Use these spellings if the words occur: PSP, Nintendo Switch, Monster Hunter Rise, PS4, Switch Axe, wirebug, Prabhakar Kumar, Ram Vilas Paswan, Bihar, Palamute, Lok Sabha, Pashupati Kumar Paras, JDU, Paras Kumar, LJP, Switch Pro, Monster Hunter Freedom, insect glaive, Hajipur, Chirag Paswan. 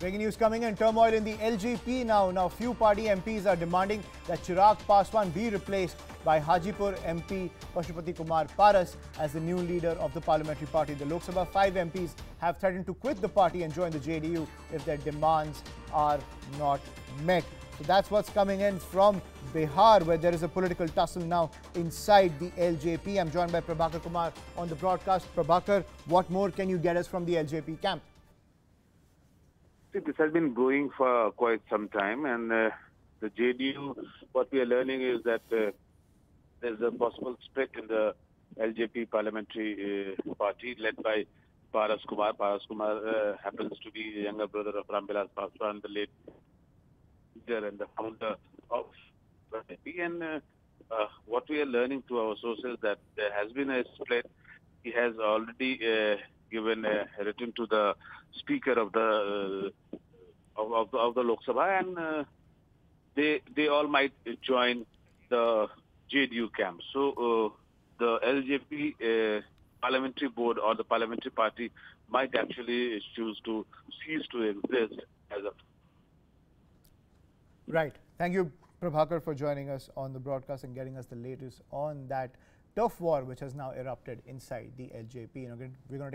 Breaking news coming in, turmoil in the LJP now. Now few party MPs are demanding that Chirag Paswan be replaced by Hajipur MP Pashupati Kumar Paras as the new leader of the parliamentary party. The Lok Sabha 5 MPs have threatened to quit the party and join the JDU if their demands are not met. So that's what's coming in from Bihar, where there is a political tussle now inside the LJP. I'm joined by Prabhakar Kumar on the broadcast. Prabhakar, what more can you get us from the LJP camp? See, this has been going for quite some time, and the JDU, what we are learning is that there's a possible split in the LJP parliamentary party led by Paras Kumar. Paras Kumar happens to be the younger brother of Ram Vilas Paswan, the late leader and the founder of LJP. And what we are learning through our sources that there has been a split. He has already given a written to the speaker of the of the Lok Sabha, and they all might join the JDU camp. So the LJP parliamentary board or the parliamentary party might actually choose to cease to exist as of. Right. Thank you, Prabhakar, for joining us on the broadcast and getting us the latest on that tough war which has now erupted inside the LJP. You know, we're going to take